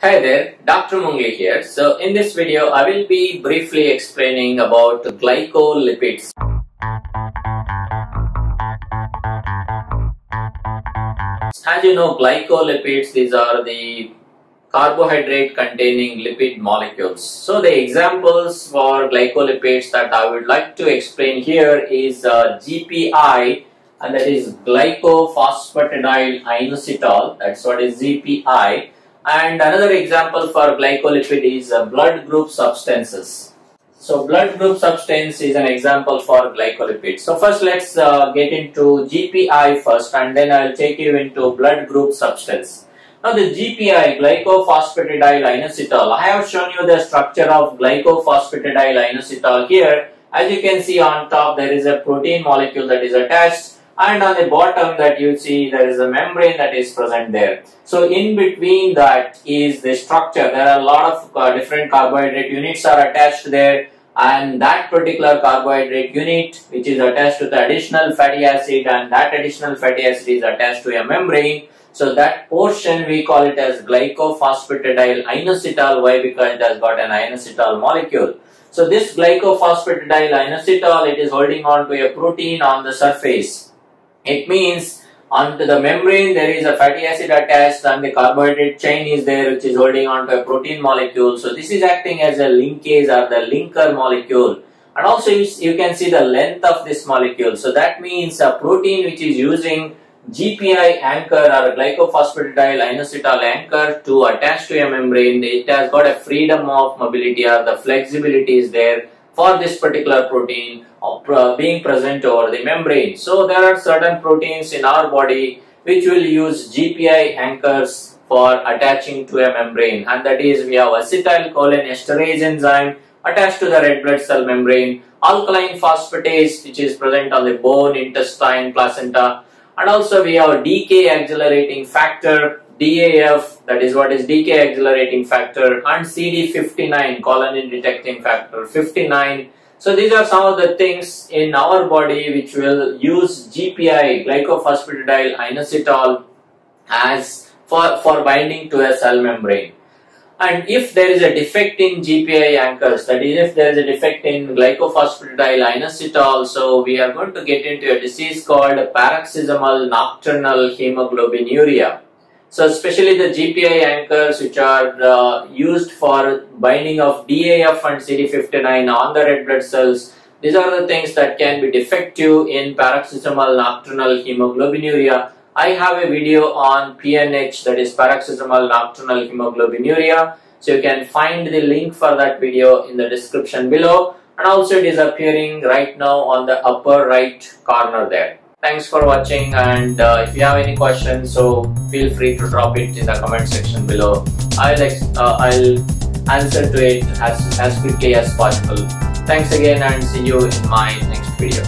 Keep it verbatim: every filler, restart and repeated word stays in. Hi there, Doctor Mungli here. So in this video, I will be briefly explaining about glycolipids. As you know, glycolipids, these are the carbohydrate containing lipid molecules. So the examples for glycolipids that I would like to explain here is uh, G P I, and that is glycophosphatidylinositol, that's what is G P I. And another example for glycolipid is uh, blood group substances. So blood group substance is an example for glycolipid. So first let's uh, get into G P I first, and then I'll take you into blood group substance. Now the G P I, glycophosphatidylinositol, I have shown you the structure of glycophosphatidylinositol here. As you can see, on top there is a protein molecule that is attached, and on the bottom that you see there is a membrane that is present there. So in between that is the structure. There are a lot of uh, different carbohydrate units are attached there, and that particular carbohydrate unit which is attached to the additional fatty acid, and that additional fatty acid is attached to a membrane. So that portion we call it as glycophosphatidylinositol. Why? Because it has got an inositol molecule. So this glycophosphatidylinositol, it is holding on to a protein on the surface. It means onto the membrane there is a fatty acid attached, and the carbohydrate chain is there which is holding onto a protein molecule. So this is acting as a linkage or the linker molecule. And also you, you can see the length of this molecule. So that means a protein which is using G P I anchor or glycophosphatidylinositol anchor to attach to a membrane, it has got a freedom of mobility or the flexibility is there for this particular protein being present over the membrane. So there are certain proteins in our body which will use G P I anchors for attaching to a membrane, and that is we have acetylcholinesterase enzyme attached to the red blood cell membrane, alkaline phosphatase which is present on the bone, intestine, placenta, and also we have decay accelerating factor, D A F, that is what is decay accelerating factor, and C D fifty-nine, colony detecting factor fifty-nine. So these are some of the things in our body which will use G P I, glycophosphatidylinositol, as for, for binding to a cell membrane. And if there is a defect in G P I anchors, that is if there is a defect in glycophosphatidylinositol, so we are going to get into a disease called paroxysmal nocturnal hemoglobinuria. So especially the G P I anchors which are uh, used for binding of D A F and C D fifty-nine on the red blood cells, these are the things that can be defective in paroxysmal nocturnal hemoglobinuria. I have a video on P N H, that is paroxysmal nocturnal hemoglobinuria. So you can find the link for that video in the description below, and also it is appearing right now on the upper right corner there. Thanks for watching, and uh, if you have any questions, so feel free to drop it in the comment section below. I'll, ex uh, I'll answer to it as, as quickly as possible. Thanks again, and see you in my next video.